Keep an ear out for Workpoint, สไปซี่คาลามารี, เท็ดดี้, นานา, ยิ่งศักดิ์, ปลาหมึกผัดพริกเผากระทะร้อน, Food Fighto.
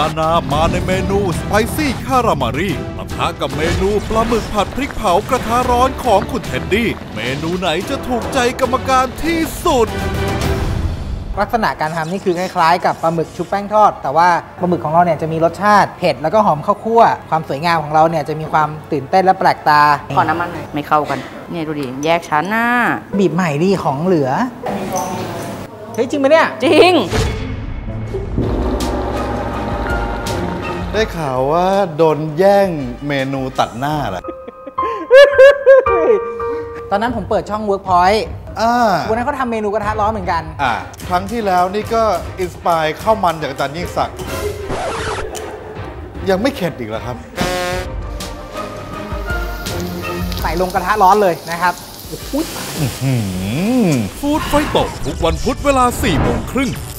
นานามาในเมนูสไปซี่คารามารีปะทะกับเมนูปลาหมึกผัดพริกเผากระทะร้อนของคุณเท็ดดี้เมนูไหนจะถูกใจกรรมการที่สุดลักษณะการทำนี่คือคล้ายๆกับปลาหมึกชุบแป้งทอดแต่ว่าปลาหมึกของเราเนี่ยจะมีรสชาติเผ็ดแล้วก็หอมข้าวคั่วความสวยงามของเราเนี่ยจะมีความตื่นเต้นและแปลกตาขอน้ำมันหน่อยไม่เข้ากันเนี่ยดูดิแยกชั้นหน้าบีบใหม่ดิของเหลือเฮ้ยจริงไหมเนี่ยจริงได้ข่าวว่าโดนแย่งเมนูตัดหน้าแหละตอนนั้นผมเปิดช่อง Workpoint วันนั้นเขาทำเมนูกระทะร้อนเหมือนกันครั้งที่แล้วนี่ก็อินสปายข้าวมันจากอาจารย์ยิ่งศักดิ์ยังไม่เข็ดอีกเหรอครับใส่ลงกระทะร้อนเลยนะครับฟู้ดไฟโต้ทุกวันพุธเวลา 16:30